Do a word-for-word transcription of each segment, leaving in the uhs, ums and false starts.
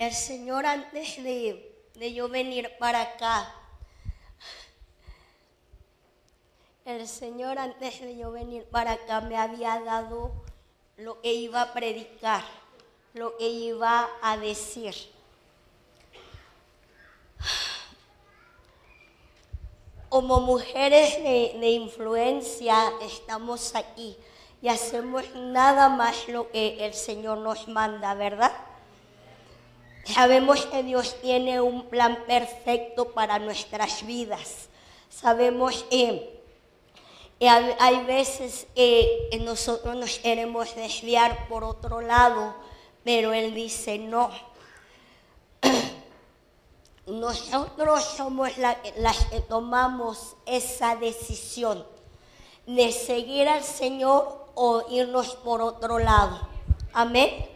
el Señor antes de, de yo venir para acá, el Señor antes de yo venir para acá me había dado lo que iba a predicar, lo que iba a decir. Como mujeres de, de influencia estamos aquí y hacemos nada más lo que el Señor nos manda, ¿verdad? Sabemos que Dios tiene un plan perfecto para nuestras vidas. Sabemos que, que hay veces que nosotros nos queremos desviar por otro lado, pero Él dice no. Nosotros somos la, las que tomamos esa decisión de seguir al Señor o irnos por otro lado. Amén.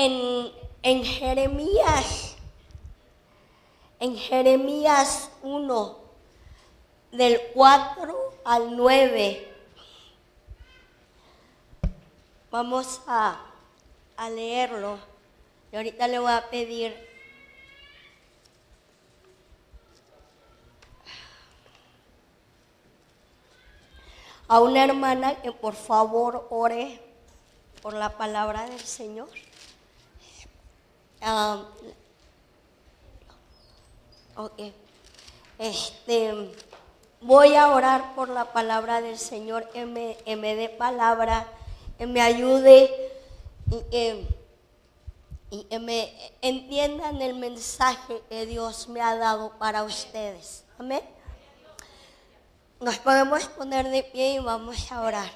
En, en Jeremías, en Jeremías uno, del cuatro al nueve, vamos a, a leerlo. Y ahorita le voy a pedir a una hermana que por favor ore por la palabra del Señor. Um, okay. Este, voy a orar por la palabra del Señor, que me, que me dé palabra, que me ayude y que... y que me entiendan el mensaje que Dios me ha dado para ustedes. Amén. Nos podemos poner de pie y vamos a orar.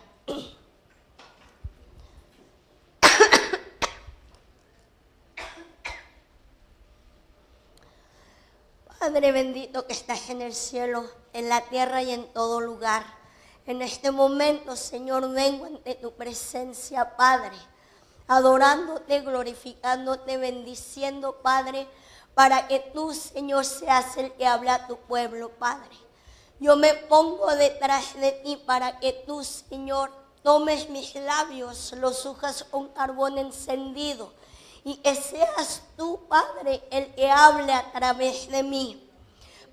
Padre bendito que estás en el cielo, en la tierra y en todo lugar. En este momento, Señor, vengo ante tu presencia, Padre, adorándote, glorificándote, bendiciendo, Padre, para que tú, Señor, seas el que habla a tu pueblo, Padre. Yo me pongo detrás de ti para que tú, Señor, tomes mis labios, los unjas con carbón encendido, y que seas tú, Padre, el que hable a través de mí.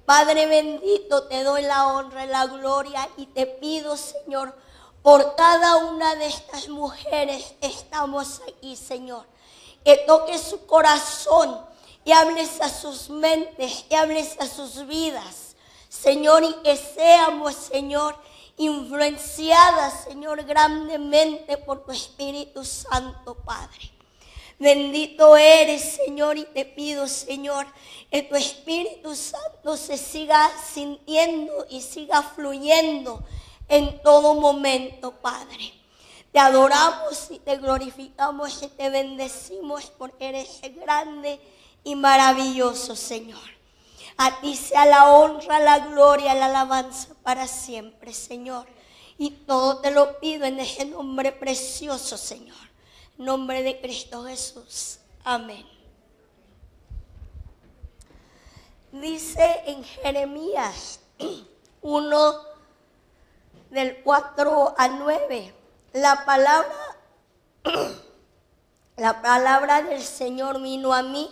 Padre bendito, te doy la honra y la gloria, y te pido, Señor, por cada una de estas mujeres estamos aquí, Señor, que toques su corazón, que hables a sus mentes, que hables a sus vidas, Señor, y que seamos, Señor, influenciadas, Señor, grandemente por tu Espíritu Santo, Padre. Bendito eres, Señor, y te pido, Señor, que tu Espíritu Santo se siga sintiendo y siga fluyendo en todo momento, Padre. Te adoramos y te glorificamos y te bendecimos porque eres grande y maravilloso, Señor. A ti sea la honra, la gloria, la alabanza para siempre, Señor. Y todo te lo pido en ese nombre precioso, Señor. En nombre de Cristo Jesús. Amén. Dice en Jeremías uno, del cuatro al nueve, la palabra, la palabra del Señor vino a mí.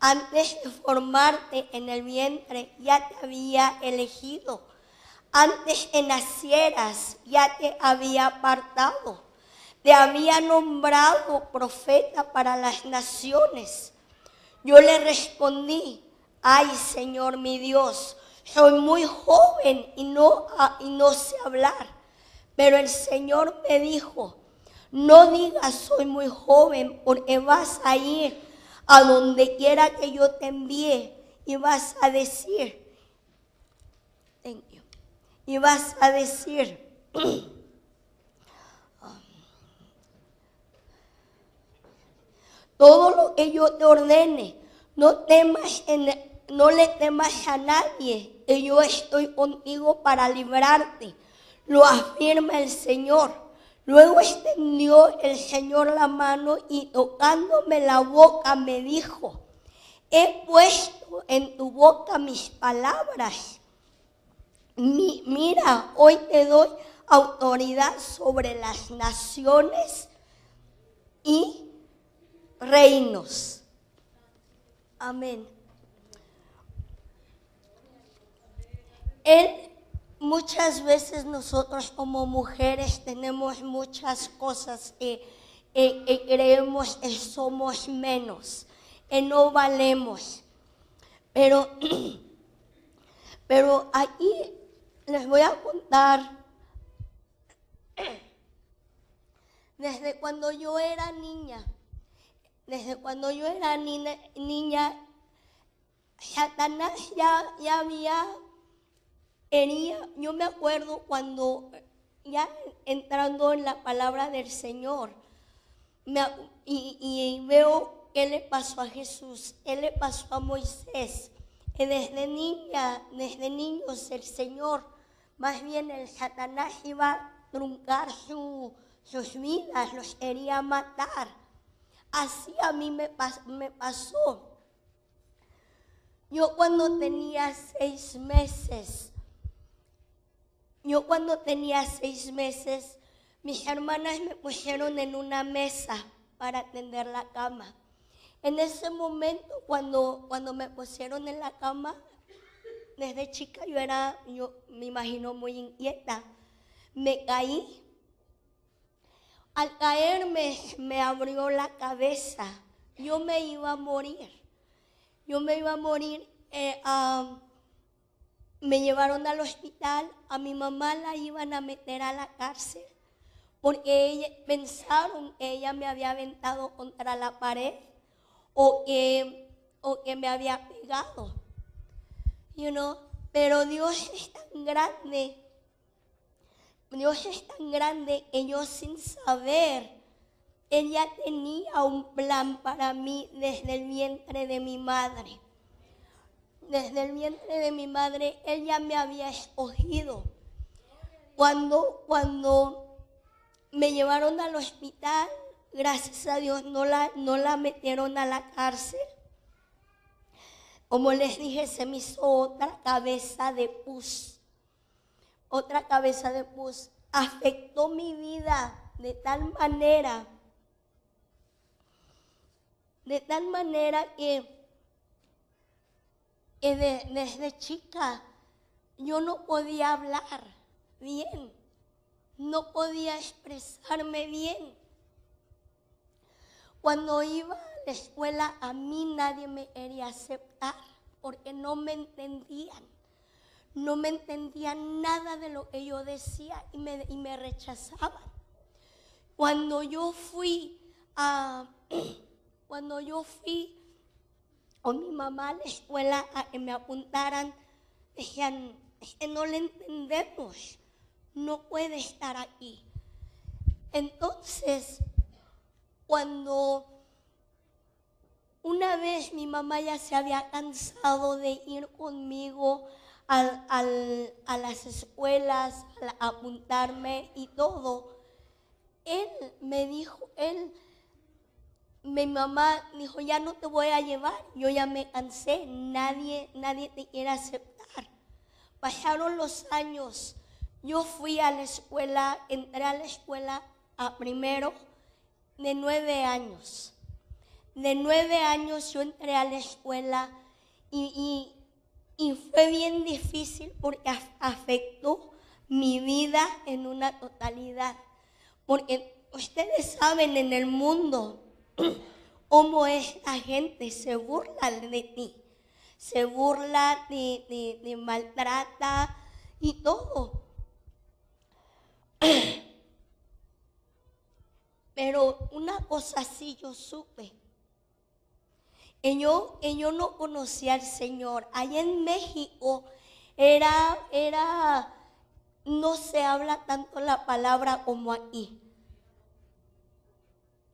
Antes de formarte en el vientre ya te había elegido, antes que nacieras ya te había apartado, te había nombrado profeta para las naciones. Yo le respondí: ay, Señor mi Dios, soy muy joven y no, y no sé hablar. Pero el Señor me dijo: no digas soy muy joven, porque vas a ir a donde quiera que yo te envíe y vas a decir, y vas a decir, todo lo que yo te ordene, no temas en el... No le temas a nadie, que yo estoy contigo para librarte, lo afirma el Señor. Luego extendió el Señor la mano y tocándome la boca me dijo: he puesto en tu boca mis palabras. Mi, mira, hoy te doy autoridad sobre las naciones y reinos. Amén. Él, muchas veces nosotros como mujeres tenemos muchas cosas que, que, que creemos que somos menos, que no valemos. Pero, pero ahí les voy a contar. Desde cuando yo era niña, desde cuando yo era niña, niña Satanás ya, ya había, tenía, yo me acuerdo cuando, ya entrando en la palabra del Señor, me, y, y veo qué le pasó a Jesús, qué le pasó a Moisés, que desde niña, desde niños el Señor, más bien el Satanás iba a truncar su... sus vidas, los quería matar. Así a mí me, pas me pasó. Yo cuando tenía seis meses, yo cuando tenía seis meses, mis hermanas me pusieron en una mesa para tender la cama. En ese momento, cuando, cuando me pusieron en la cama, desde chica yo era, yo me imagino muy inquieta, me caí. Al caerme, me abrió la cabeza. Yo me iba a morir. Yo me iba a morir. Eh, uh, me llevaron al hospital. A mi mamá la iban a meter a la cárcel porque ella, pensaron que ella me había aventado contra la pared o que, o que me había pegado. You know? Pero Dios es tan grande. Dios es tan grande que yo sin saber, Él ya tenía un plan para mí desde el vientre de mi madre. Desde el vientre de mi madre, Él ya me había escogido. Cuando, cuando me llevaron al hospital, gracias a Dios no la, no la metieron a la cárcel. Como les dije, se me hizo otra cabeza de pus. Otra cabeza de pus afectó mi vida de tal manera, de tal manera que, que de, desde chica yo no podía hablar bien, no podía expresarme bien. Cuando iba a la escuela a mí nadie me quería aceptar porque no me entendían. No me entendían nada de lo que yo decía y me, y me rechazaban. Cuando yo fui a, cuando yo fui con mi mamá a la escuela a que me apuntaran, decían, no le entendemos, no puede estar aquí. Entonces, cuando una vez mi mamá ya se había cansado de ir conmigo Al, al, a las escuelas, a apuntarme y todo, él me dijo, él, mi mamá dijo, ya no te voy a llevar, yo ya me cansé, nadie, nadie te quiere aceptar. Pasaron los años, yo fui a la escuela, entré a la escuela a primero de nueve años. De nueve años yo entré a la escuela y, y Y fue bien difícil porque afectó mi vida en una totalidad. Porque ustedes saben en el mundo cómo es la gente, se burla de ti, se burla, te, te, te maltrata y todo. Pero una cosa sí yo supe. Y yo, y yo no conocía al Señor. Allá en México era, era, no se habla tanto la palabra como aquí.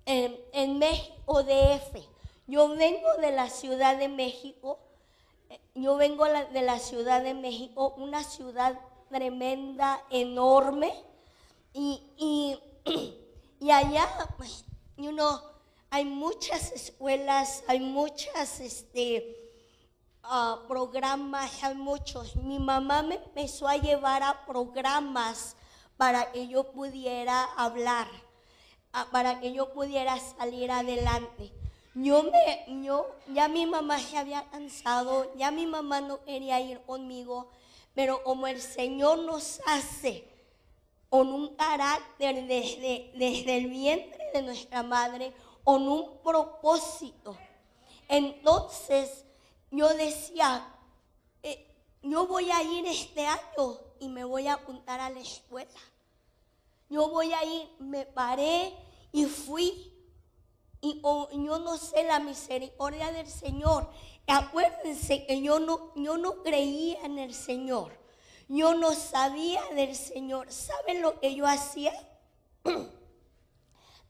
En, en México D F, yo vengo de la Ciudad de México, yo vengo de la Ciudad de México, una ciudad tremenda, enorme, y, y, y allá, pues, you know, hay muchas escuelas, hay muchos este, uh, programas, hay muchos. Mi mamá me empezó a llevar a programas para que yo pudiera hablar, uh, para que yo pudiera salir adelante. Yo me, yo, ya mi mamá se había cansado, ya mi mamá no quería ir conmigo, pero como el Señor nos hace con un carácter desde, desde el vientre de nuestra madre, con un propósito. Entonces yo decía, eh, yo voy a ir este año y me voy a apuntar a la escuela. Yo voy a ir, me paré y fui. Y oh, yo no sé la misericordia del Señor. Acuérdense que yo no, yo no creía en el Señor. Yo no sabía del Señor. ¿Saben lo que yo hacía?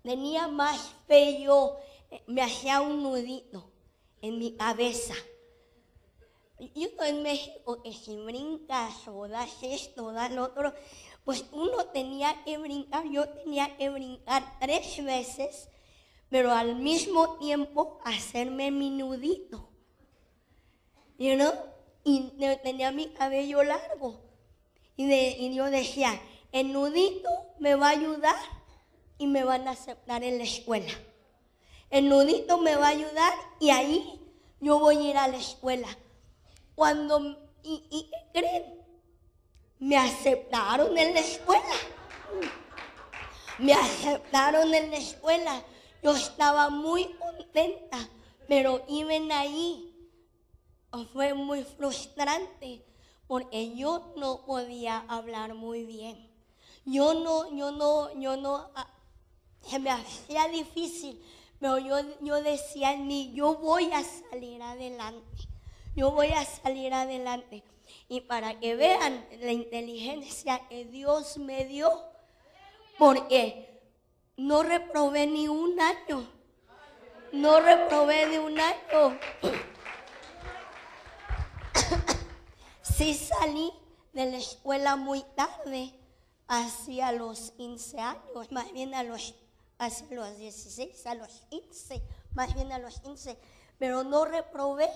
Tenía más fe yo. Me hacía un nudito en mi cabeza. Yo en México, que si brincas o das esto o das lo otro, pues uno tenía que brincar. Yo tenía que brincar tres veces, pero al mismo tiempo hacerme mi nudito, you know? Y tenía mi cabello largo, y, de, y yo decía, el nudito me va a ayudar y me van a aceptar en la escuela. El nudito me va a ayudar y ahí yo voy a ir a la escuela. Cuando, y, y ¿qué creen? Me aceptaron en la escuela, me aceptaron en la escuela. Yo estaba muy contenta, pero iban ahí. Fue muy frustrante porque yo no podía hablar muy bien. Yo no, yo no, yo no, se me hacía difícil, pero yo, yo decía en mí, yo voy a salir adelante, yo voy a salir adelante. Y para que vean la inteligencia que Dios me dio, porque no reprobé ni un año, no reprobé ni un año. Sí salí de la escuela muy tarde, hacia los quince años, más bien a los, hacia los dieciséis, a los quince, más bien a los quince, pero no reprobé,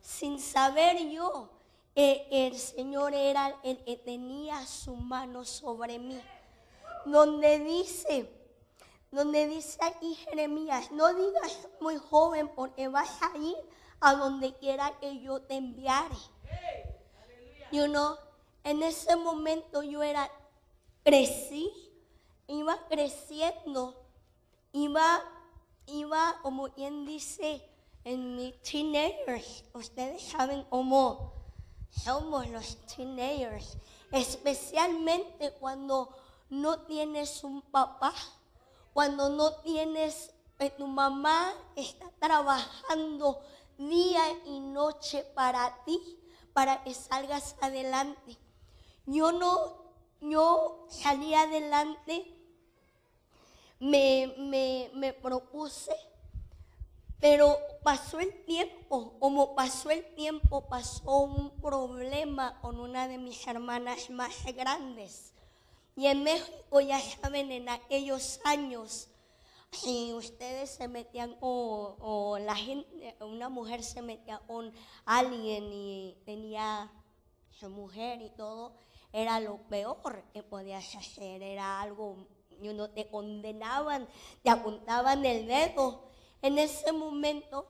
sin saber yo que el Señor era el que tenía su mano sobre mí, donde dice, donde dice aquí Jeremías, no digas muy joven porque vas a ir a donde quiera que yo te enviare. Y you know, en ese momento yo era, crecí, iba creciendo, iba, iba como quien dice, en mis teenagers, ustedes saben cómo somos los teenagers, especialmente cuando no tienes un papá. Cuando no tienes, tu mamá está trabajando día y noche para ti, para que salgas adelante. Yo no, yo salí adelante, me, me, me propuse, pero pasó el tiempo, como pasó el tiempo, pasó un problema con una de mis hermanas más grandes. Y en México, ya saben, en aquellos años, si ustedes se metían, o, o la gente, una mujer se metía con alguien y tenía su mujer y todo, era lo peor que podías hacer, era algo, you know, te condenaban, te apuntaban el dedo. En ese momento,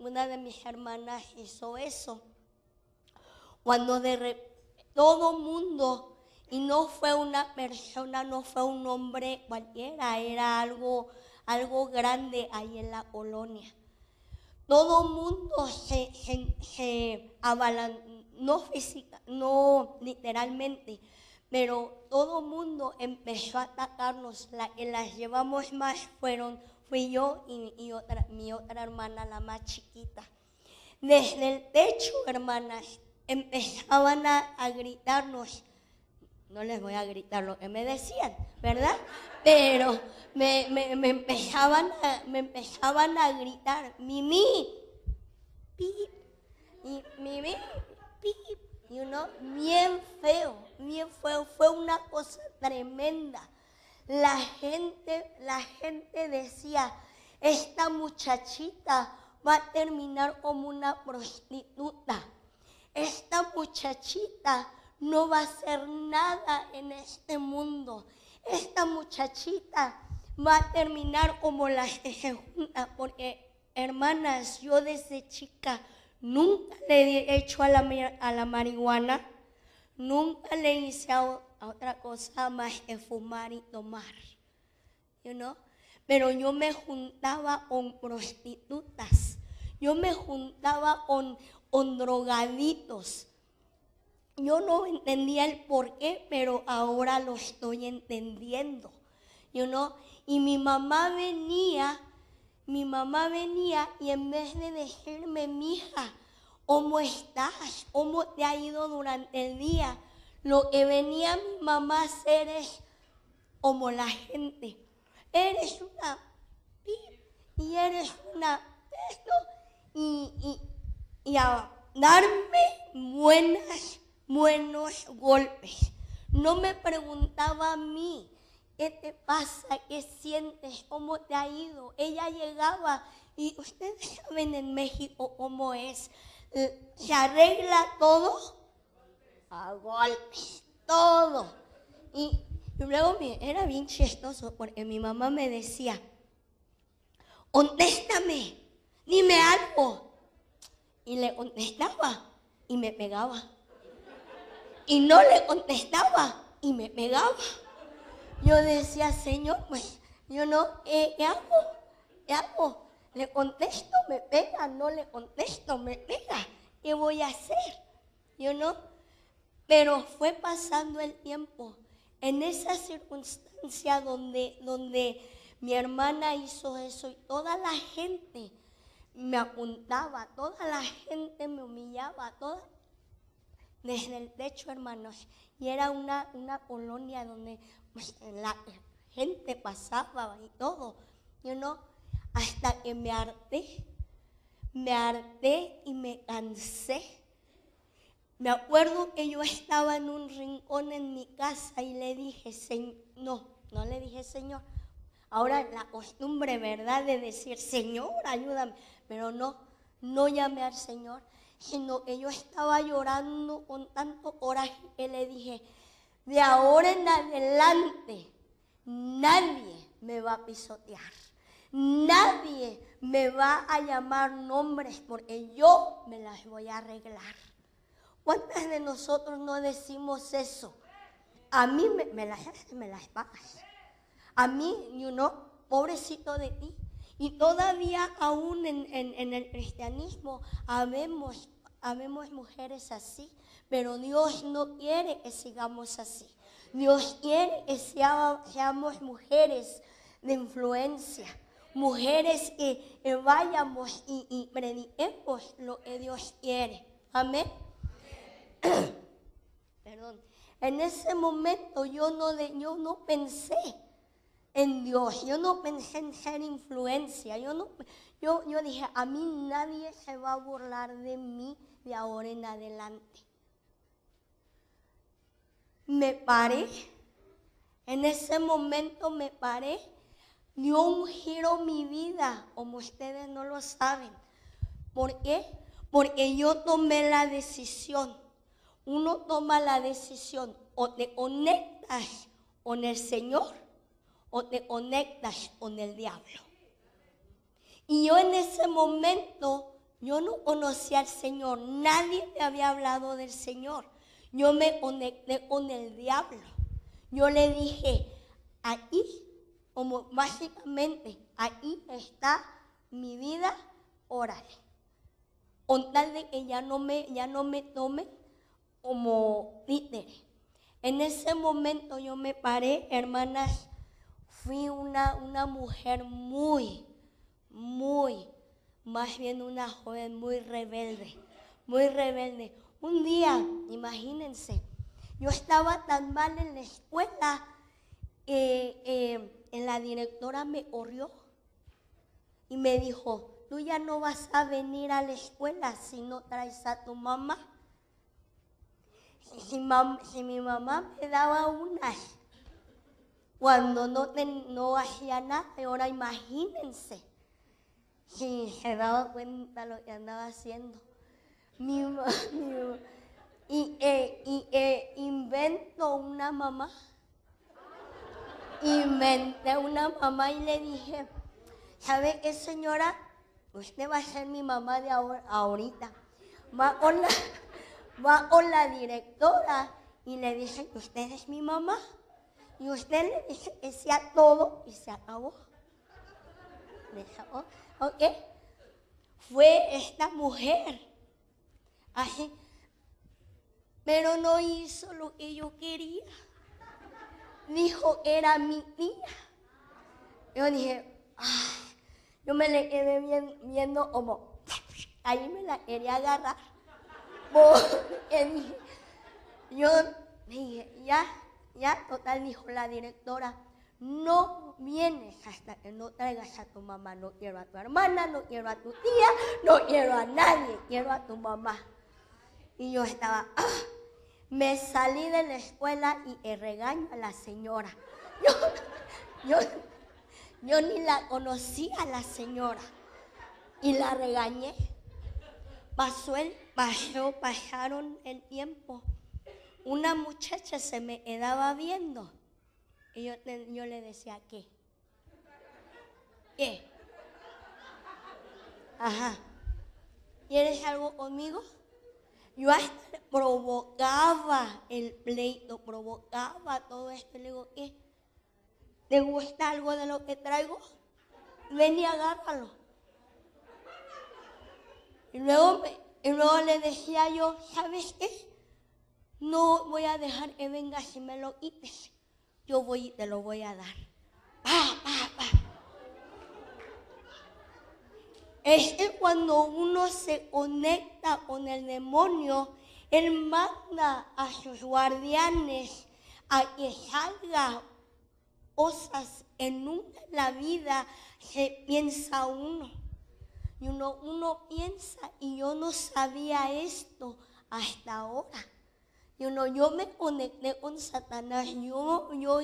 una de mis hermanas hizo eso, cuando de re, todo mundo. Y no fue una persona, no fue un hombre cualquiera, era algo, algo grande ahí en la colonia. Todo el mundo se, se, se abalanzó, no física, no literalmente, pero todo el mundo empezó a atacarnos. La que las llevamos más fueron, fui yo y, y otra, mi otra hermana, la más chiquita. Desde el techo, hermanas, empezaban a, a gritarnos. No les voy a gritar lo que me decían, ¿verdad? Pero me, me, me, empezaban, a, me empezaban a gritar, Mimi, pip, y Mimi, pip, you know, bien feo, bien feo, fue una cosa tremenda. La gente, la gente decía, esta muchachita va a terminar como una prostituta, esta muchachita no va a hacer nada en este mundo. Esta muchachita va a terminar como las que se juntan, porque Hermanas, yo desde chica nunca le he hecho a la, a la marihuana, nunca le hice a, a otra cosa más que fumar y tomar, you know? Pero yo me juntaba con prostitutas, yo me juntaba con, con drogaditos. Yo no entendía el por qué, pero ahora lo estoy entendiendo, you know? Y mi mamá venía, mi mamá venía y en vez de decirme, mija, ¿cómo estás? ¿Cómo te ha ido durante el día? Lo que venía mi mamá a hacer es como la gente. Eres una pip y eres una peso y, y, y a darme buenas buenos golpes. No me preguntaba a mí, ¿qué te pasa? ¿Qué sientes? ¿Cómo te ha ido? Ella llegaba y ustedes saben en México cómo es. Se arregla todo a golpes, todo. Y luego era bien chistoso porque mi mamá me decía, contéstame, dime algo. Y le contestaba y me pegaba. Y no le contestaba y me pegaba. Yo decía, Señor, pues, yo no, eh, ¿qué hago? ¿Qué hago? Le contesto, me pega, no le contesto, me pega. ¿Qué voy a hacer? Yo no. Pero fue pasando el tiempo. En esa circunstancia donde, donde mi hermana hizo eso y toda la gente me apuntaba, toda la gente me humillaba, toda desde el techo, hermanos, y era una, una colonia donde pues, la gente pasaba y todo, you know, hasta que me harté, me harté y me cansé. Me acuerdo que yo estaba en un rincón en mi casa y le dije, Señor, no, no le dije Señor, ahora la costumbre, ¿verdad?, de decir, Señor, ayúdame, pero no, no llamé al Señor, sino que yo estaba llorando con tanto coraje que le dije, de ahora en adelante nadie me va a pisotear, nadie me va a llamar nombres porque yo me las voy a arreglar. ¿Cuántas de nosotros no decimos eso? A mí me, me las me las pagas, a mí, you know, pobrecito de ti. Y todavía aún en, en, en el cristianismo habemos, habemos mujeres así, pero Dios no quiere que sigamos así. Dios quiere que seamos mujeres de influencia, mujeres que, que vayamos y, y prediquemos lo que Dios quiere. Amén. Amén. Perdón. En ese momento yo no, de, yo no pensé en Dios, yo no pensé en ser influencia, yo, no, yo, yo dije, a mí nadie se va a burlar de mí de ahora en adelante. Me paré, en ese momento me paré, dio un giro mi vida, como ustedes no lo saben. ¿Por qué? Porque yo tomé la decisión, uno toma la decisión, o te conectas con el Señor, o te conectas con el diablo. Y yo en ese momento, yo no conocía al Señor, nadie me había hablado del Señor. Yo me conecté con el diablo. Yo le dije, ahí, como básicamente, ahí está mi vida, órale. Con tal de que ya no me, ya no me tomen como títere. En ese momento yo me paré, hermanas, fui una, una mujer muy, muy, más bien una joven muy rebelde, muy rebelde. Un día, imagínense, yo estaba tan mal en la escuela que eh, eh, la directora me corrió y me dijo, tú ya no vas a venir a la escuela si no traes a tu mamá. Si, mam si mi mamá me daba unas, cuando no, no hacía nada, ahora imagínense, si se daba cuenta lo que andaba haciendo. Mi, mi, y eh, y eh, invento una mamá, inventé una mamá y le dije, ¿sabe qué, señora? usted va a ser mi mamá de ahora, ahorita. Va con la, va con la directora y le dice que usted es mi mamá. Y usted le dice que sea todo y se acabó. ¿Ok? Fue esta mujer. Así. Pero no hizo lo que yo quería. Dijo que era mi tía. Yo dije, ay, yo me le quedé bien, viendo como, ahí me la quería agarrar. Porque yo me dije, ya, ya, total, dijo la directora, no vienes hasta que no traigas a tu mamá, no quiero a tu hermana, no quiero a tu tía, no quiero a nadie, quiero a tu mamá. Y yo estaba, ah, me salí de la escuela y regaño a la señora. Yo, yo, yo ni la conocía a la señora y la regañé. Pasó el paseo, pasaron el tiempo. Una muchacha se me quedaba viendo y yo, yo le decía, ¿qué? ¿Qué? Ajá. ¿Quieres algo conmigo? Yo hasta provocaba el pleito, provocaba todo esto. Y le digo, ¿qué? ¿Te gusta algo de lo que traigo? Ven y agárralo. Y luego, me, y luego le decía yo, ¿sabes qué? No voy a dejar que vengas si me lo quites. Yo voy y te lo voy a dar. Pa, pa, pa. Es que cuando uno se conecta con el demonio, él manda a sus guardianes a que salga cosas que nunca en la vida se piensa uno. Y uno, uno piensa, y yo no sabía esto hasta ahora. Y uno, yo me conecté con Satanás, yo, yo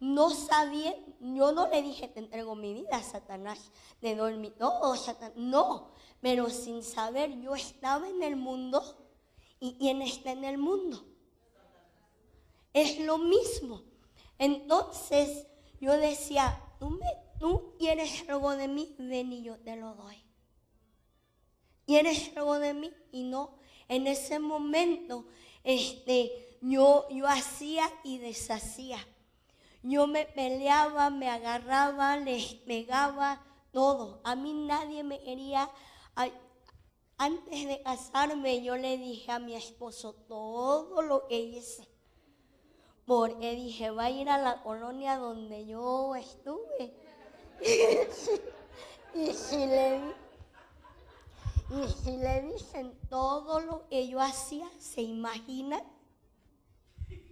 no sabía, yo no le dije, te entrego mi vida a Satanás, te doy mi todo, Satanás, no. Pero sin saber, yo estaba en el mundo, y quien está en el mundo es lo mismo. Entonces, yo decía, tú, me, tú quieres algo de mí, ven y yo te lo doy. Quieres algo de mí, y no, en ese momento, Este, yo, yo hacía y deshacía. Yo me peleaba, me agarraba, les pegaba, todo. A mí nadie me quería. Antes de casarme, yo le dije a mi esposo todo lo que hice. Porque dije, va a ir a la colonia donde yo estuve. Y si le Y si le dicen todo lo que yo hacía, ¿se imaginan?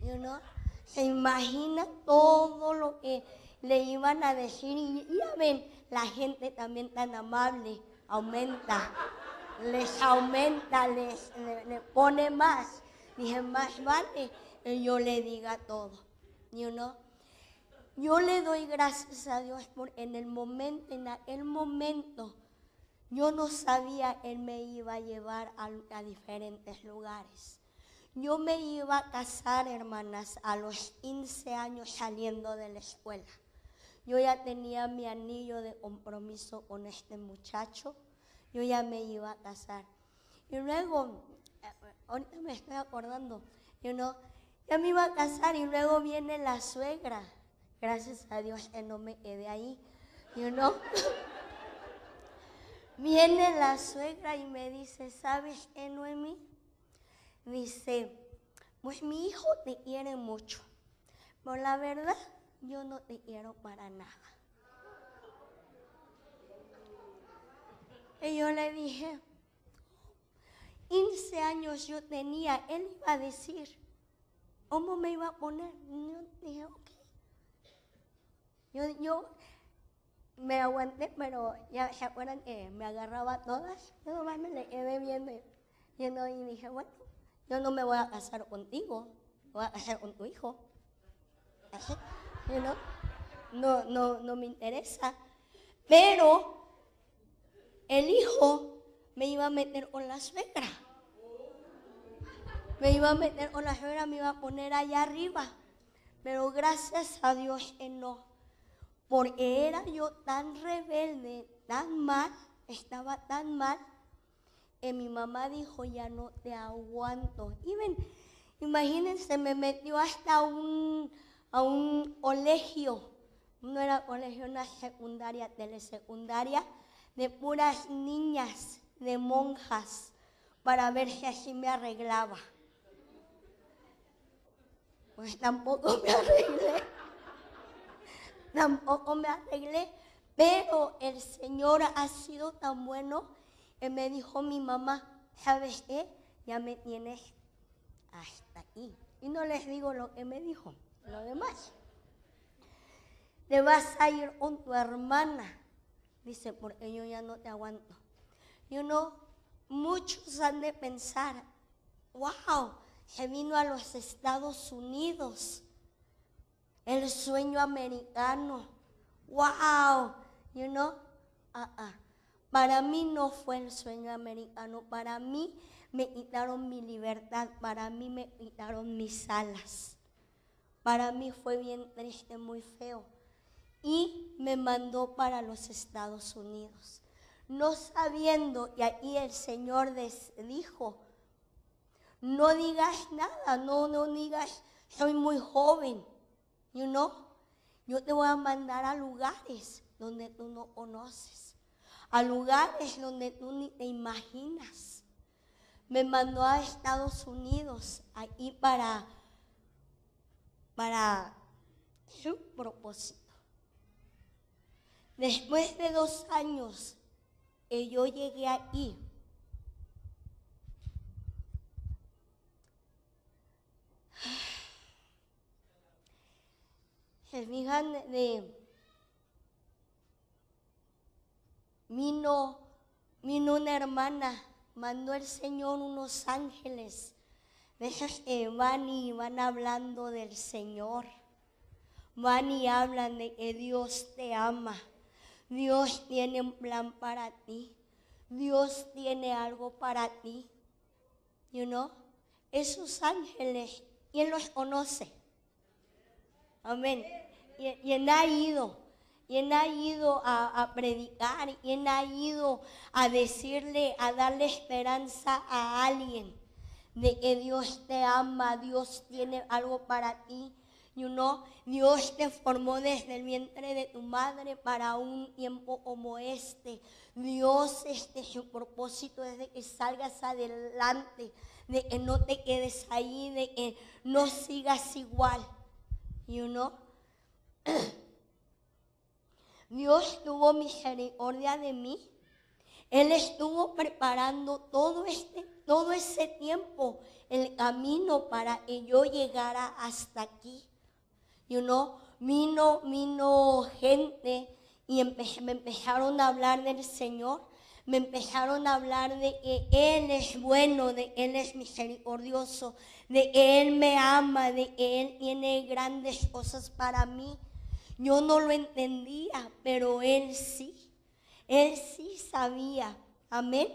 You know? ¿Se imaginan todo lo que le iban a decir? Y ya ven, la gente también tan amable aumenta, les aumenta, les, les, les pone más. Dije, más vale que yo le diga todo. You know? Yo le doy gracias a Dios por en el momento, en aquel momento, yo no sabía que él me iba a llevar a, a diferentes lugares. Yo me iba a casar, hermanas, a los quince años saliendo de la escuela. Yo ya tenía mi anillo de compromiso con este muchacho. Yo ya me iba a casar. Y luego, ahorita me estoy acordando, you know, ya me iba a casar y luego viene la suegra. Gracias a Dios que no me quedé ahí, you know. Viene la suegra y me dice, ¿sabes qué, Noemí? Dice, pues mi hijo te quiere mucho, pero la verdad, yo no te quiero para nada. Y yo le dije, quince años yo tenía, él iba a decir, ¿cómo me iba a poner? Y yo dije, ok. Yo, yo me aguanté, pero ya se acuerdan que me agarraba todas. Yo nomás me le quedé viendo y, no, y dije, bueno, yo no me voy a casar contigo, voy a casar con tu hijo. Así, you know? no, no, no me interesa. Pero el hijo me iba a meter con la suegra. Me iba a meter con la suegra, me iba a poner allá arriba. Pero gracias a Dios, él no. Porque era yo tan rebelde, tan mal, estaba tan mal que mi mamá dijo, ya no te aguanto. Y ven, imagínense, me metió hasta un, a un colegio, no era colegio, una secundaria, telesecundaria, de puras niñas, de monjas, para ver si así me arreglaba. Pues tampoco me arreglé, tampoco me arreglé, pero el Señor ha sido tan bueno que me dijo mi mamá, ¿sabes qué? Ya me tienes hasta aquí. Y no les digo lo que me dijo, lo demás. Te vas a ir con tu hermana, dice, porque yo ya no te aguanto. Y uno, muchos han de pensar, wow, se vino a los Estados Unidos, el sueño americano, wow, you know, uh -uh. Para mí no fue el sueño americano, para mí me quitaron mi libertad, para mí me quitaron mis alas, para mí fue bien triste, muy feo, y me mandó para los Estados Unidos, no sabiendo, y ahí el Señor les dijo, no digas nada, no, no digas, soy muy joven, you know, yo te voy a mandar a lugares donde tú no conoces, a lugares donde tú ni te imaginas. Me mandó a Estados Unidos, ahí para, para su propósito. Después de dos años que yo llegué ahí, se fijan de, vino, vino una hermana, mandó el Señor unos ángeles, de esas que van y van hablando del Señor, van y hablan de que Dios te ama, Dios tiene un plan para ti, Dios tiene algo para ti, you know, esos ángeles, ¿quién los conoce? Amén. ¿Quién ha ido? ¿Quién ha ido a, a predicar? ¿Quién ha ido a decirle, a darle esperanza a alguien de que Dios te ama, Dios tiene algo para ti? You know, Dios te formó desde el vientre de tu madre para un tiempo como este. Dios, este, su propósito es de que salgas adelante, de que no te quedes ahí, de que no sigas igual. You know? Dios tuvo misericordia de mí. Él estuvo preparando todo, este, todo ese tiempo, el camino para que yo llegara hasta aquí. You know? Vino, vino gente y empe me empezaron a hablar del Señor. Me empezaron a hablar de que Él es bueno, de que Él es misericordioso, de que Él me ama, de que Él tiene grandes cosas para mí. Yo no lo entendía, pero Él sí. Él sí sabía. Amén.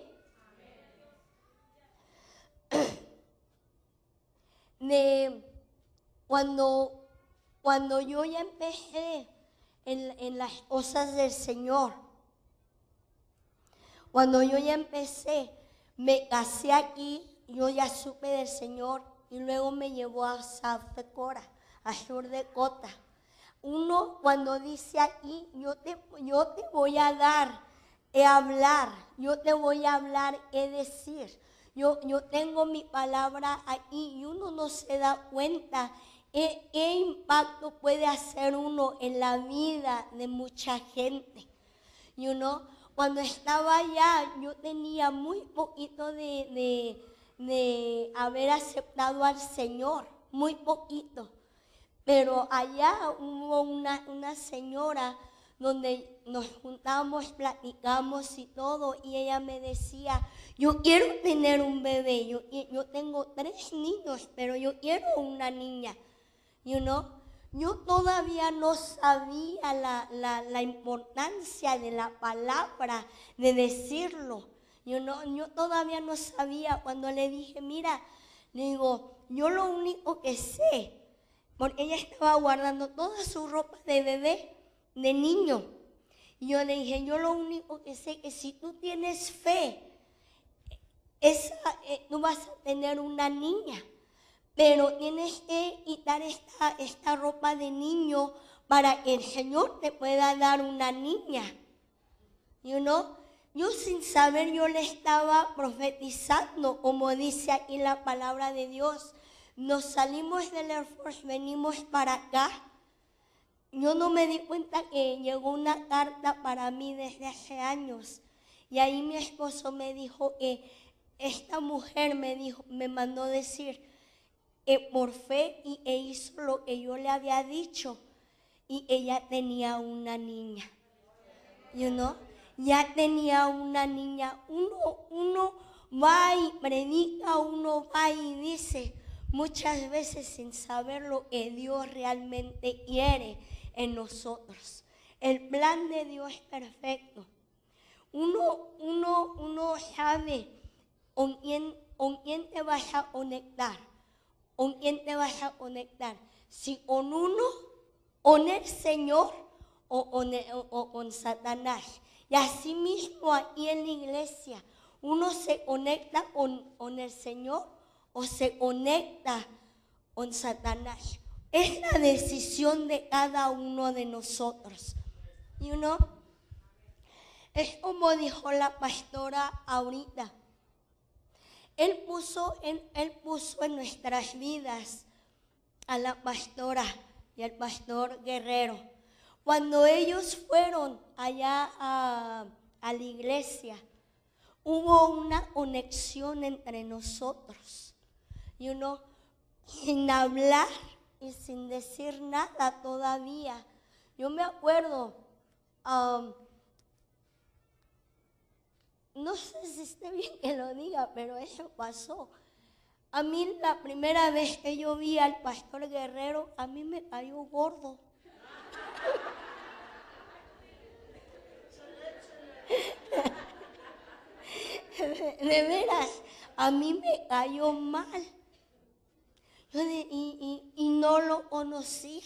Amén. De cuando, cuando yo ya empecé en, en las cosas del Señor, cuando yo ya empecé, me casé aquí, yo ya supe del Señor y luego me llevó a Safecora, a Sur de Cota. Uno cuando dice aquí, yo te, yo te voy a dar, he hablar, yo te voy a hablar, he decir. Yo, yo tengo mi palabra aquí y uno no se da cuenta qué, qué impacto puede hacer uno en la vida de mucha gente. Y uno... Cuando estaba allá, yo tenía muy poquito de, de, de haber aceptado al Señor, muy poquito. Pero allá hubo una, una señora donde nos juntamos, platicamos y todo, y ella me decía, yo quiero tener un bebé, yo, yo tengo tres niños, pero yo quiero una niña, you know? Yo todavía no sabía la, la, la importancia de la palabra, de decirlo. Yo, no, yo todavía no sabía cuando le dije, mira, le digo, yo lo único que sé, porque ella estaba guardando toda su ropa de bebé, de niño. Y yo le dije, yo lo único que sé es que si tú tienes fe, esa, eh, tú vas a tener una niña, pero tienes que quitar esta, esta ropa de niño para que el Señor te pueda dar una niña. You know? Yo sin saber, yo le estaba profetizando, como dice aquí la palabra de Dios. Nos salimos del Air Force, venimos para acá. Yo no me di cuenta que llegó una carta para mí desde hace años. Y ahí mi esposo me dijo que esta mujer me, dijo, me mandó decir que por fe y e hizo lo que yo le había dicho. Y ella tenía una niña. You know? Ya tenía una niña. Uno, uno va y predica, uno va y dice muchas veces sin saber lo que Dios realmente quiere en nosotros. El plan de Dios es perfecto. Uno, uno, uno sabe con quién, con quién te vas a conectar, con quién te vas a conectar, si con uno, con el Señor o con, el, o, o con Satanás. Y así mismo aquí en la iglesia, uno se conecta con, con el Señor o se conecta con Satanás. Es la decisión de cada uno de nosotros. You know? Es como dijo la pastora ahorita. Él puso, él, él puso en nuestras vidas a la pastora y al pastor Guerrero. Cuando ellos fueron allá a, a la iglesia, hubo una conexión entre nosotros. Y you know, sin hablar y sin decir nada todavía. Yo me acuerdo, um, no sé si esté bien que lo diga, pero eso pasó. A mí la primera vez que yo vi al pastor Guerrero, a mí me cayó gordo. De veras, a mí me cayó mal. Yo de, y, y, y no lo conocía.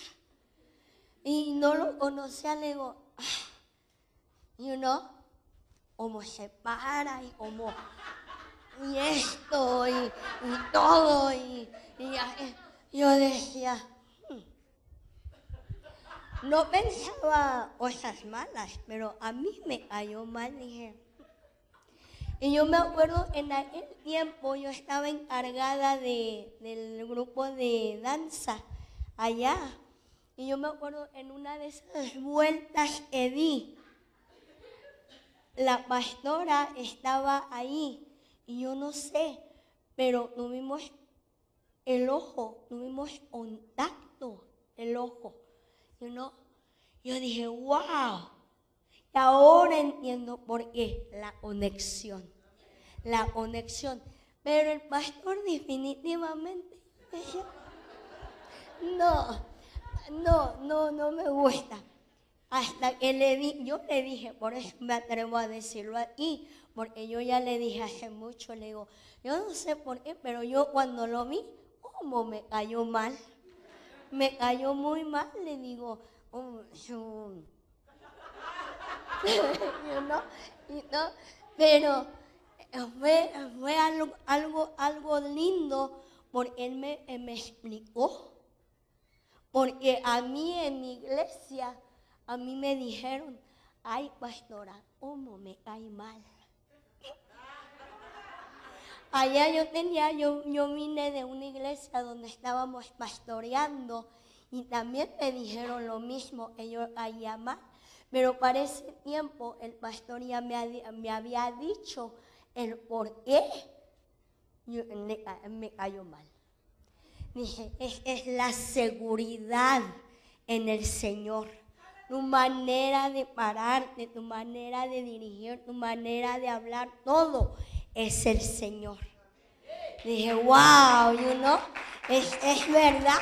Y no lo conocía, le digo, ah, you know, cómo se para y cómo... y esto, y, y todo, y, y yo decía, hmm. No pensaba cosas malas, pero a mí me cayó mal, dije. Y yo me acuerdo, en aquel tiempo yo estaba encargada de, del grupo de danza allá, y yo me acuerdo en una de esas vueltas que di, la pastora estaba ahí. Y yo no sé, pero tuvimos el ojo, tuvimos contacto, el ojo. You know? Yo dije, wow. Y ahora entiendo por qué, la conexión, la conexión. Pero el pastor definitivamente, no, no, no, no me gusta. Hasta que le di, yo le dije, por eso me atrevo a decirlo aquí, porque yo ya le dije hace mucho, le digo, yo no sé por qué, pero yo cuando lo vi, como me cayó mal, me cayó muy mal, le digo, oh, yo, yo no, yo no, pero fue, fue algo, algo, algo lindo, porque él me, él me explicó, porque a mí en mi iglesia, a mí me dijeron, ay pastora, cómo me cae mal. Allá yo tenía, yo, yo vine de una iglesia donde estábamos pastoreando y también me dijeron lo mismo, ellos caía mal. Pero para ese tiempo el pastor ya me, me había dicho el por qué yo, me, me cayó mal. Dije, es, es la seguridad en el Señor. Tu manera de pararte, tu manera de dirigir, tu manera de hablar, todo es el Señor. Dije, wow, you know, es, es verdad.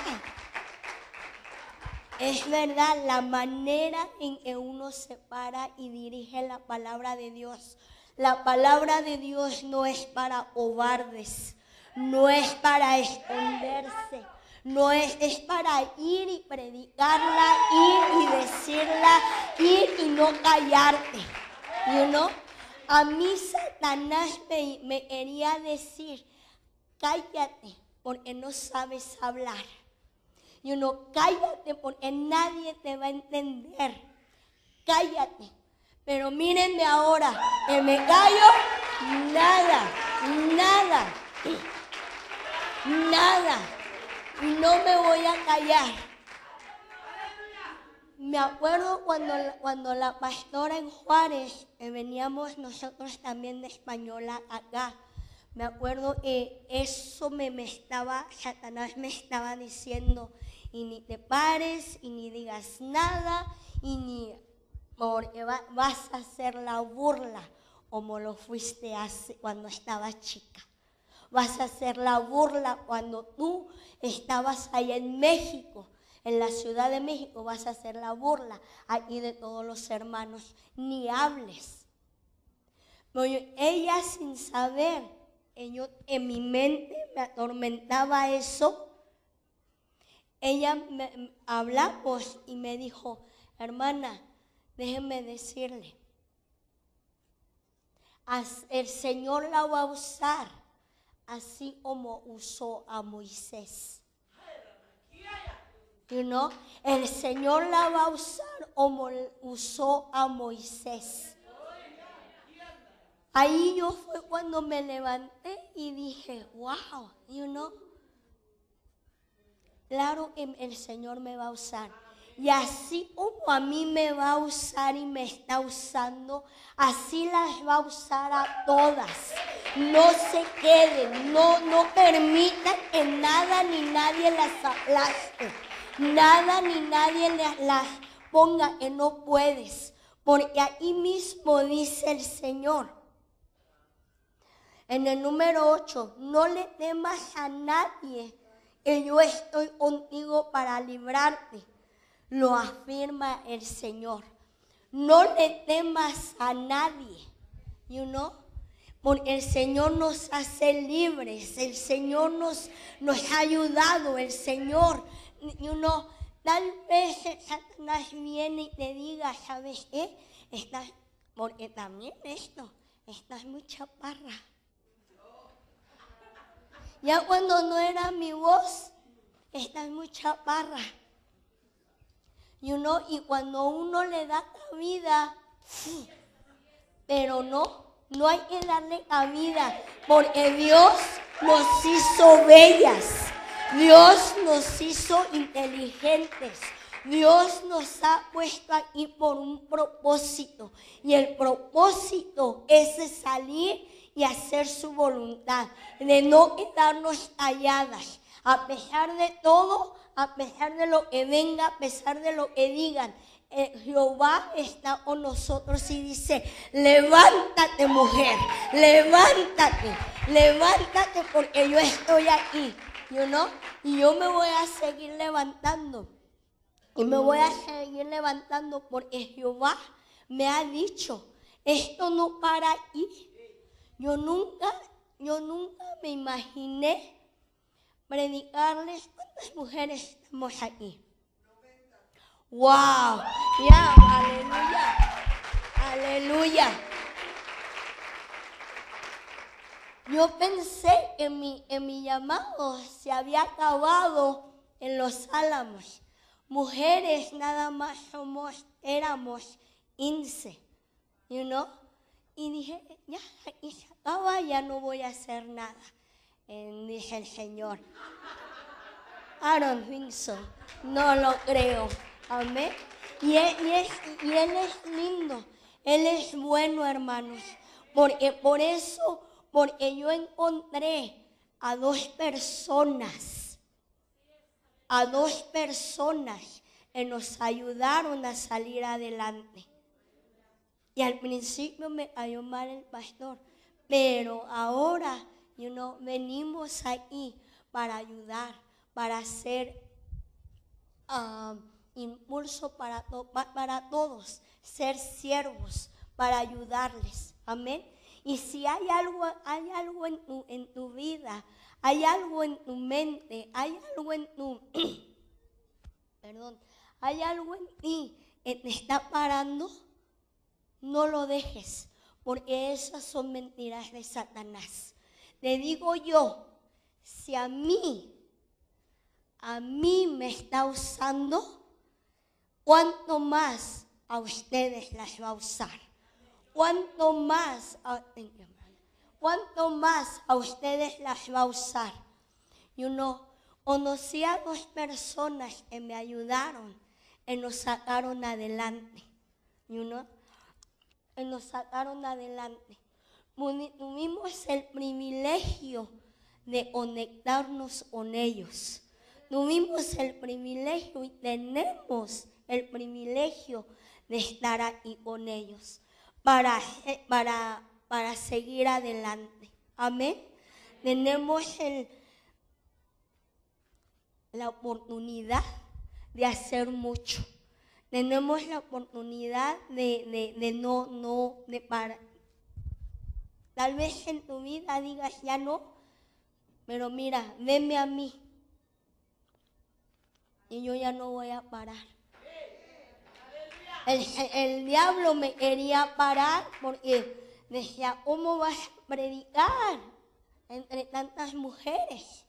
Es verdad, la manera en que uno se para y dirige la palabra de Dios. La palabra de Dios no es para cobardes, no es para esconderse, no es, es para ir y predicarla, ir y decirla, ir y no callarte, you know? A mí Satanás me, me quería decir, cállate porque no sabes hablar, you know? Cállate porque nadie te va a entender, cállate. Pero mírenme ahora, que me callo, nada, nada, nada, no me voy a callar. Me acuerdo cuando, cuando la pastora en Juárez, eh, veníamos nosotros también de Española acá, me acuerdo que eso me, me estaba, Satanás me estaba diciendo, y ni te pares, y ni digas nada, y ni... porque va, vas a hacer la burla como lo fuiste hace, cuando estabas chica. Vas a hacer la burla cuando tú estabas allá en México, en la Ciudad de México. Vas a hacer la burla aquí de todos los hermanos, ni hables. Pero yo, ella sin saber, yo, en mi mente me atormentaba eso. Ella me, hablamos y me dijo, hermana, déjenme decirle, el Señor la va a usar así como usó a Moisés. You know? El Señor la va a usar como usó a Moisés. Ahí yo fue cuando me levanté y dije, wow, you know? Claro que el Señor me va a usar. Y así como a mí me va a usar y me está usando, así las va a usar a todas. No se queden, no, no permitan que nada ni nadie las aplaste. Nada ni nadie las, las ponga que no puedes. Porque ahí mismo dice el Señor. En el número ocho, no le temas a nadie que yo estoy contigo para librarte. Lo afirma el Señor. No le temas a nadie, you know? Porque el Señor nos hace libres, el Señor nos, nos ha ayudado, el Señor, you know? Tal vez Satanás viene y te diga, ¿sabes qué? Estás, porque también esto, estás muy chaparra. Ya cuando no era mi voz, estás muy chaparra. You know, y cuando uno le da cabida, sí, pero no, no hay que darle cabida, porque Dios nos hizo bellas, Dios nos hizo inteligentes, Dios nos ha puesto aquí por un propósito, y el propósito es de salir y hacer su voluntad, de no quedarnos calladas, a pesar de todo, a pesar de lo que venga, a pesar de lo que digan, eh, Jehová está con nosotros y dice, levántate mujer, levántate, levántate porque yo estoy aquí, you know? Y yo me voy a seguir levantando, y me voy a seguir levantando porque Jehová me ha dicho, esto no para ahí. Yo nunca, yo nunca me imaginé predicarles. ¿Cuántas mujeres estamos aquí? noventa. ¡Wow! ¡Ya! Yeah, ¡aleluya! ¡Aleluya! Yo pensé que mi, en mi llamado se había acabado en Los Álamos. Mujeres nada más somos, éramos quince, you know? Y dije, ya, aquí se acaba, ya no voy a hacer nada. Eh, dije el Señor, I don't think so, no lo creo, amén. Y él, y, él, y él es lindo, Él es bueno, hermanos, porque por eso, porque yo encontré a dos personas, a dos personas que nos ayudaron a salir adelante. Y al principio me cayó mal el pastor, pero ahora, you know, venimos ahí para ayudar, para hacer um, impulso para, to para todos, ser siervos, para ayudarles. Amén. Y si hay algo, hay algo en tu, en tu vida, hay algo en tu mente, hay algo en tu, perdón, hay algo en ti que te está parando, no lo dejes, porque esas son mentiras de Satanás. Te digo yo, si a mí, a mí me está usando, ¿cuánto más a ustedes las va a usar? ¿Cuánto más a, ¿Cuánto más a ustedes las va a usar? Yo no conocí a dos personas que me ayudaron, que nos sacaron adelante. You know, que nos sacaron adelante. Tuvimos el privilegio de conectarnos con ellos. Tuvimos el privilegio y tenemos el privilegio de estar aquí con ellos para, para, para seguir adelante. Amén. Tenemos el, la oportunidad de hacer mucho. Tenemos la oportunidad de, de, de no, no, de parar. Tal vez en tu vida digas ya no, pero mira, venme a mí. Y yo ya no voy a parar. El, el diablo me quería parar porque decía, ¿cómo vas a predicar entre tantas mujeres?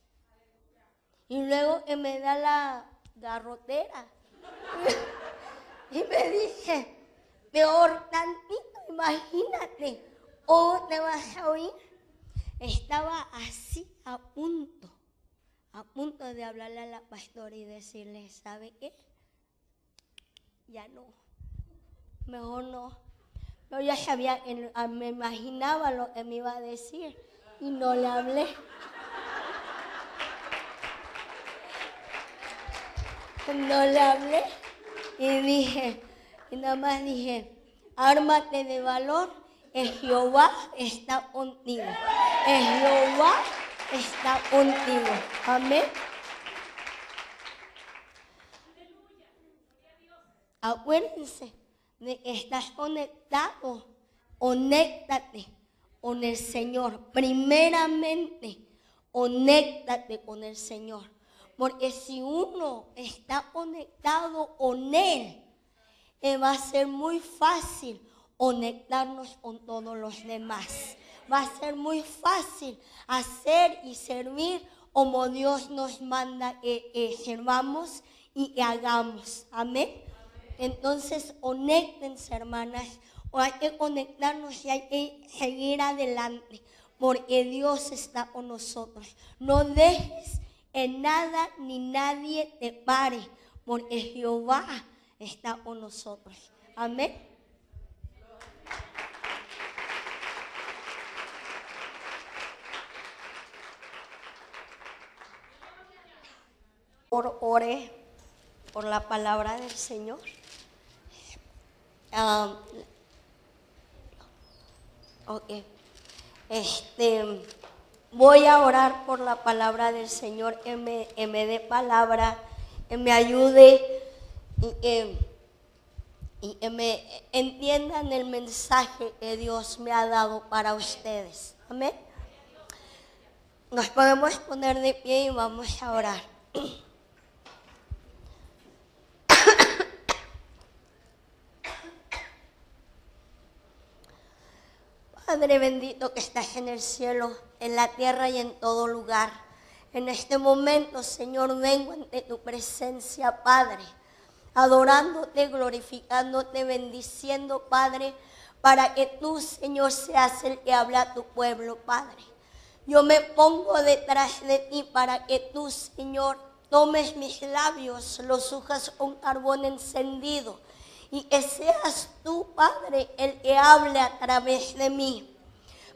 Y luego que me da la garrotera. Y me dice, peor tantito, imagínate, ¿cómo te vas a oír? Estaba así a punto. a punto de hablarle a la pastora y decirle, ¿sabe qué? Ya no, mejor no. Yo ya sabía, me imaginaba lo que me iba a decir y no le hablé. No le hablé y dije, y nada más dije, ármate de valor, que Jehová está contigo, que Jehová está contigo. Amén. Acuérdense de que estás conectado. Conéctate con el Señor. Primeramente, conéctate con el Señor. Porque si uno está conectado con Él, eh, va a ser muy fácil conectarnos con todos los demás. Va a ser muy fácil hacer y servir como Dios nos manda que, que servamos y que hagamos. Amén. Entonces, conéctense, hermanas. O hay que conectarnos y hay que seguir adelante, porque Dios está con nosotros. No dejes en nada ni nadie te pare, porque Jehová está con nosotros. Amén. Oré por la palabra del Señor. Um, okay. Este, voy a orar por la palabra del Señor, que me, que me dé palabra, que me ayude y que, y que me entiendan el mensaje que Dios me ha dado para ustedes. Amén. Nos podemos poner de pie y vamos a orar. Padre bendito que estás en el cielo, en la tierra y en todo lugar. En este momento, Señor, vengo ante tu presencia, Padre, adorándote, glorificándote, bendiciendo, Padre, para que tú, Señor, seas el que habla a tu pueblo, Padre. Yo me pongo detrás de ti para que tú, Señor, tomes mis labios, los sujas con carbón encendido, y que seas tú, Padre, el que hable a través de mí.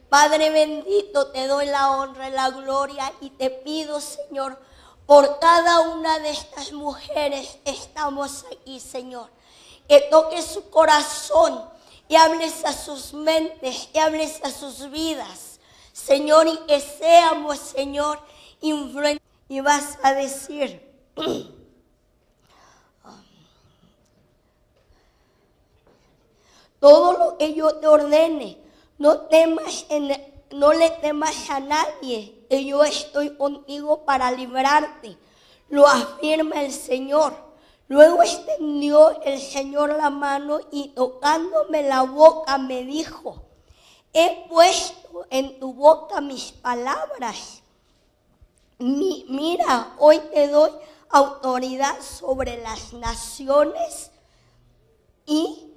Padre bendito, te doy la honra y la gloria y te pido, Señor, por cada una de estas mujeres que estamos aquí, Señor, que toques su corazón, que hables a sus mentes, que hables a sus vidas, Señor, y que seamos, Señor, influentes. Y vas a decir... Todo lo que yo te ordene, No temas, en el, no le temas a nadie, que yo estoy contigo para librarte, lo afirma el Señor. Luego extendió el Señor la mano y tocándome la boca me dijo, he puesto en tu boca mis palabras. Mi, mira, hoy te doy autoridad sobre las naciones y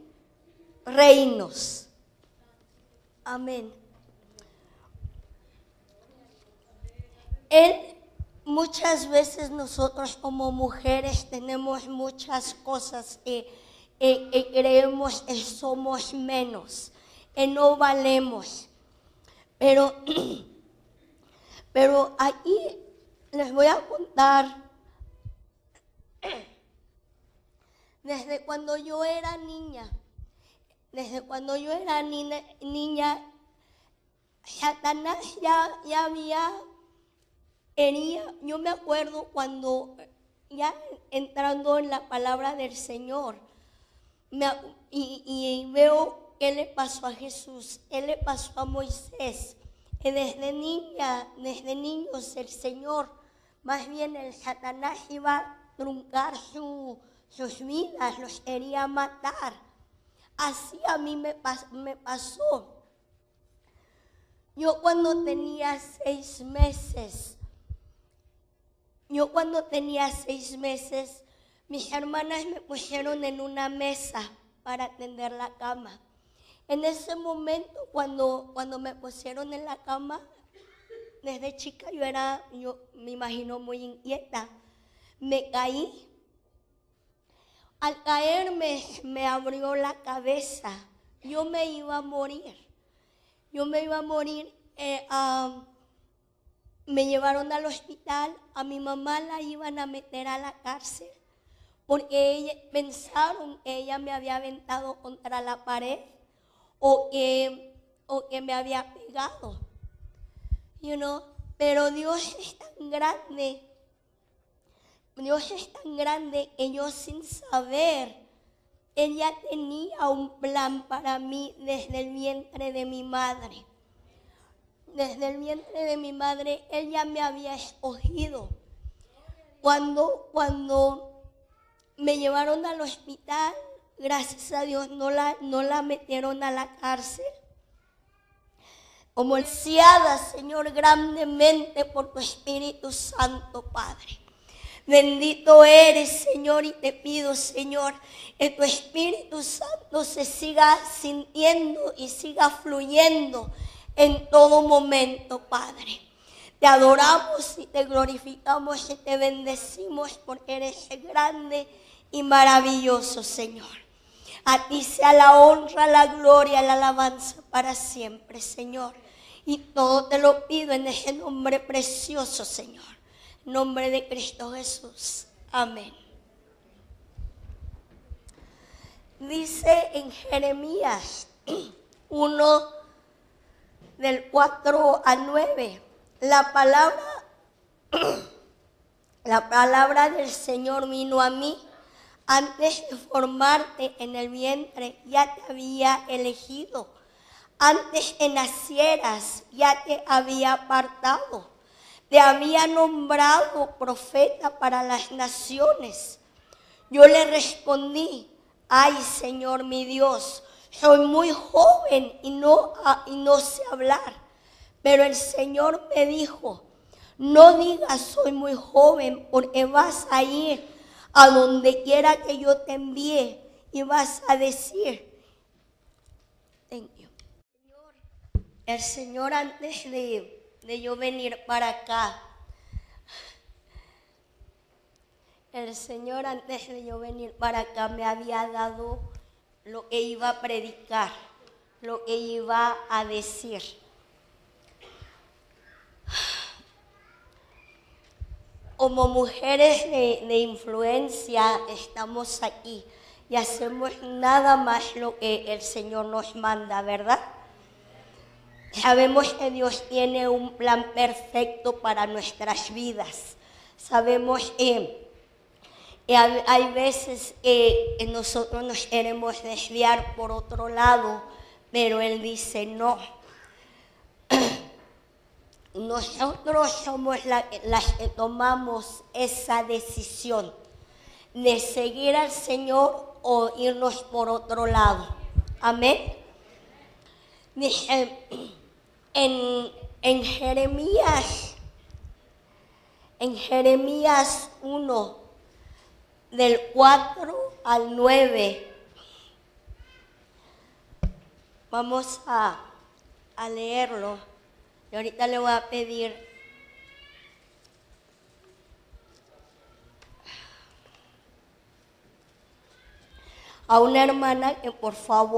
reinos. Amén. Él, muchas veces nosotros como mujeres tenemos muchas cosas que, que, que creemos que somos menos, que no valemos. Pero, pero aquí les voy a contar, desde cuando yo era niña, desde cuando yo era niña, niña Satanás ya, ya había... Tenía, yo me acuerdo cuando, ya entrando en la palabra del Señor, me, y, y veo qué le pasó a Jesús, qué le pasó a Moisés, que desde niña, desde niños el Señor, más bien el Satanás iba a truncar su, sus vidas, los quería matar. Así a mí me, me pasó. Yo cuando tenía seis meses, Yo cuando tenía seis meses, mis hermanas me pusieron en una mesa para tender la cama. En ese momento, cuando, cuando me pusieron en la cama, desde chica yo era, yo me imagino, muy inquieta. Me caí. Al caerme, me abrió la cabeza. Yo me iba a morir. Yo me iba a morir eh, uh, Me llevaron al hospital, a mi mamá la iban a meter a la cárcel porque ella, pensaron que ella me había aventado contra la pared o que, o que me había pegado, you know? Pero Dios es tan grande, Dios es tan grande que yo sin saber, Él ya tenía un plan para mí desde el vientre de mi madre. Desde el vientre de mi madre, Él ya me había escogido. Cuando, cuando me llevaron al hospital, gracias a Dios, no la, no la metieron a la cárcel. Como ansiada, Señor, grandemente por tu Espíritu Santo, Padre. Bendito eres, Señor, y te pido, Señor, que tu Espíritu Santo se siga sintiendo y siga fluyendo en todo momento, Padre. Te adoramos y te glorificamos y te bendecimos porque eres grande y maravilloso, Señor. A ti sea la honra, la gloria, la alabanza para siempre, Señor. Y todo te lo pido en ese nombre precioso, Señor. En nombre de Cristo Jesús. Amén. Dice en Jeremías uno, del cuatro al nueve, la palabra, la palabra del Señor vino a mí. Antes de formarte en el vientre ya te había elegido, antes que nacieras ya te había apartado, te había nombrado profeta para las naciones. Yo le respondí, ay Señor mi Dios, soy muy joven y no, y no sé hablar. Pero el Señor me dijo, no digas soy muy joven, porque vas a ir a donde quiera que yo te envíe y vas a decir, thank you. El Señor antes de, de yo venir para acá, el Señor antes de yo venir para acá me había dado lo que iba a predicar, lo que iba a decir. Como mujeres de, de influencia estamos aquí y hacemos nada más lo que el Señor nos manda, ¿verdad? Sabemos que Dios tiene un plan perfecto para nuestras vidas. Sabemos que Y hay veces que nosotros nos queremos desviar por otro lado, Pero él dice, no, nosotros somos la, las que tomamos esa decisión de seguir al Señor o irnos por otro lado. Amén. Dice, en, en Jeremías, en Jeremías uno, del cuatro al nueve, vamos a, a leerlo. Y ahorita le voy a pedir. A una hermana que por favor.